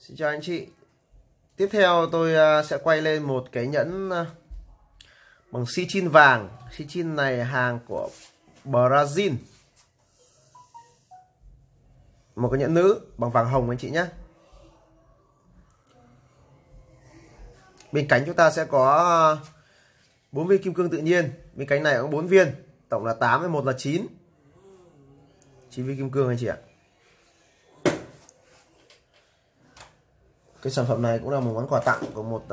Xin chào anh chị. Tiếp theo tôi sẽ quay lên một cái nhẫn bằng si chin vàng. Si chin này hàng của Brazil. Một cái nhẫn nữ bằng vàng hồng anh chị nhé. Bên cánh chúng ta sẽ có 4 viên kim cương tự nhiên. Bên cánh này cũng 4 viên. Tổng là 8 với 1 là 9. 9 viên kim cương anh chị ạ. Cái sản phẩm này cũng là một món quà tặng của một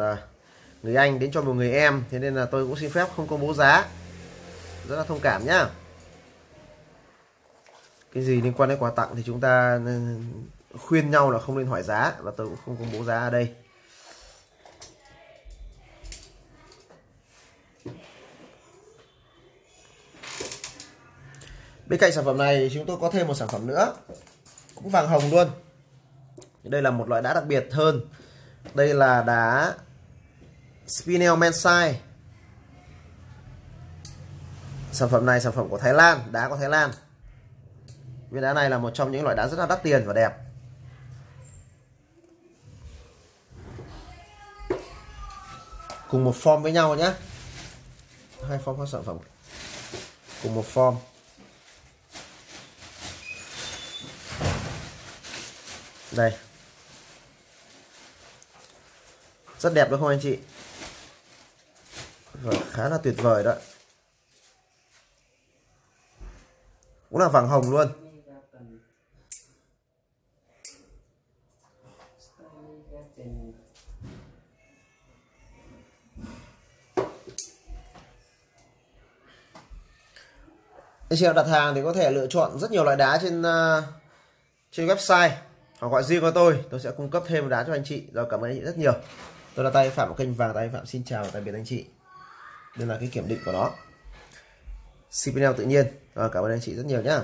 người anh đến cho một người em. Thế nên là tôi cũng xin phép không công bố giá. Rất là thông cảm nhá. Cái gì liên quan đến quà tặng thì chúng ta khuyên nhau là không nên hỏi giá. Và tôi cũng không công bố giá ở đây. Bên cạnh sản phẩm này chúng tôi có thêm một sản phẩm nữa. Cũng vàng hồng luôn. Đây là một loại đá đặc biệt hơn. Đây là đá spinel mensai. Sản phẩm này sản phẩm của Thái Lan. Đá của Thái Lan. Viên đá này là một trong những loại đá rất là đắt tiền và đẹp. Cùng một form với nhau nhé. Hai form các sản phẩm. Cùng một form. Đây. Rất đẹp đúng không anh chị? Và khá là tuyệt vời đó. Cũng là vàng hồng luôn. Anh chị nào đặt hàng thì có thể lựa chọn rất nhiều loại đá trên website. Họ gọi riêng cho tôi sẽ cung cấp thêm đá cho anh chị. Rồi, cảm ơn anh chị rất nhiều. Tôi là Tahi Phạm của kênh Vàng Tahi Phạm. Xin chào và tạm biệt anh chị. Đây là cái kiểm định của nó. Spinel tự nhiên. Rồi, cảm ơn anh chị rất nhiều nhá.